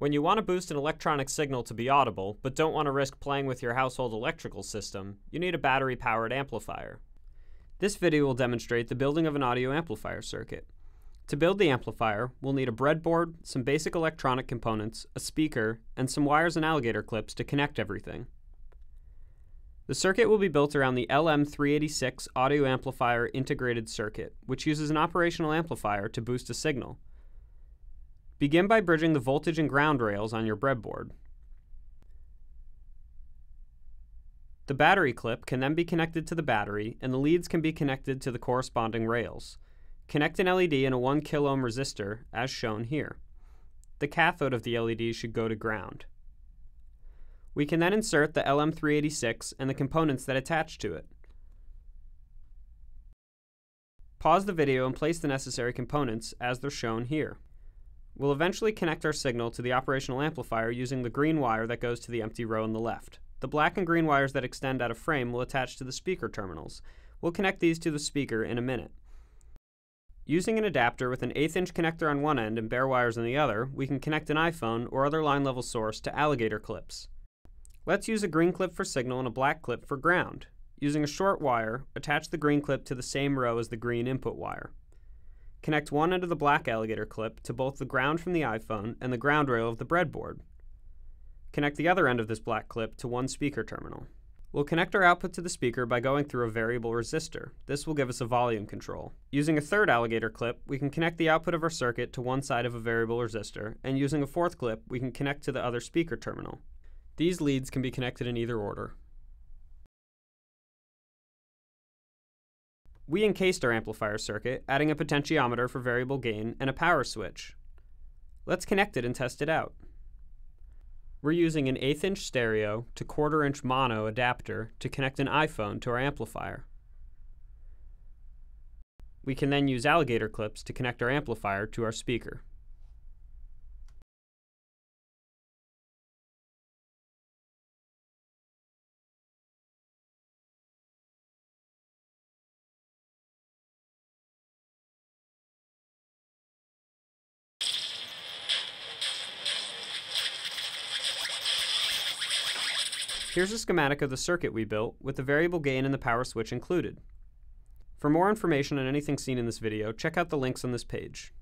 When you want to boost an electronic signal to be audible, but don't want to risk playing with your household electrical system, you need a battery-powered amplifier. This video will demonstrate the building of an audio amplifier circuit. To build the amplifier, we'll need a breadboard, some basic electronic components, a speaker, and some wires and alligator clips to connect everything. The circuit will be built around the LM386 audio amplifier integrated circuit, which uses an operational amplifier to boost a signal. Begin by bridging the voltage and ground rails on your breadboard. The battery clip can then be connected to the battery, and the leads can be connected to the corresponding rails. Connect an LED and a 1 kilo-ohm resistor, as shown here. The cathode of the LED should go to ground. We can then insert the LM386 and the components that attach to it. Pause the video and place the necessary components as they're shown here. We'll eventually connect our signal to the operational amplifier using the green wire that goes to the empty row on the left. The black and green wires that extend out of frame will attach to the speaker terminals. We'll connect these to the speaker in a minute. Using an adapter with an 1/8-inch connector on one end and bare wires on the other, we can connect an iPhone or other line-level source to alligator clips. Let's use a green clip for signal and a black clip for ground. Using a short wire, attach the green clip to the same row as the green input wire. Connect one end of the black alligator clip to both the ground from the iPhone and the ground rail of the breadboard. Connect the other end of this black clip to one speaker terminal. We'll connect our output to the speaker by going through a variable resistor. This will give us a volume control. Using a third alligator clip, we can connect the output of our circuit to one side of a variable resistor, and using a fourth clip, we can connect to the other speaker terminal. These leads can be connected in either order. We encased our amplifier circuit, adding a potentiometer for variable gain and a power switch. Let's connect it and test it out. We're using an 1/8-inch stereo to 1/4-inch mono adapter to connect an iPhone to our amplifier. We can then use alligator clips to connect our amplifier to our speaker. Here's a schematic of the circuit we built, with the variable gain and the power switch included. For more information on anything seen in this video, check out the links on this page.